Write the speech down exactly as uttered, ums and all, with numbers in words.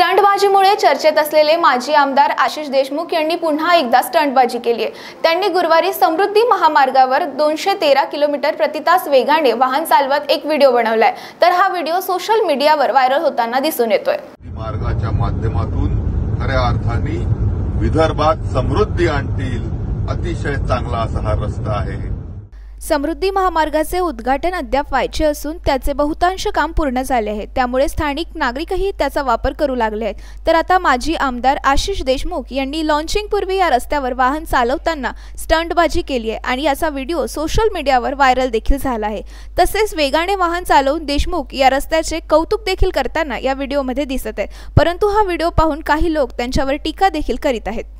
स्टंटबाजीमुळे चर्चेत असलेले माजी आमदार आशिष देशमुख यांनी पुन्हा एकदा स्टंटबाजी केली आहे। त्यांनी गुरुवारी समृद्धी महामार्गावर दोनशे तेरा किलोमीटर प्रति तास वेगाने वाहन चालवत एक व्हिडिओ बनवलाय, तर हा व्हिडिओ सोशल मीडियावर व्हायरल होताना दिसून येतोय। मार्गाच्या माध्यमातून खऱ्या अर्थाने विदर्भात समृद्धी आणतील अतिशय चांगला असा हा रस्ता आहे। समृद्धी महामार्गाचे उद्घाटन अद्याप व्हायचे असून त्याचे बहुतांश काम पूर्ण झाले आहे, त्यामुळे स्थानिक नागरिकही त्याचा वापर करू लागले आहेत। तर आता माजी आमदार आशिष देशमुख यांनी लॉन्चिंगपूर्वी या रस्त्यावर वाहन चालवताना स्टंटबाजी केली आहे आणि याचा व्हिडिओ सोशल मीडियावर व्हायरल देखील झाला आहे। तसेच वेगाने वाहन चालवून देशमुख या रस्त्याचे कौतुक देखील करताना या व्हिडिओमध्ये दिसत आहेत, परंतु हा व्हिडिओ पाहून काही लोक त्यांच्यावर टीका देखील करीत आहेत।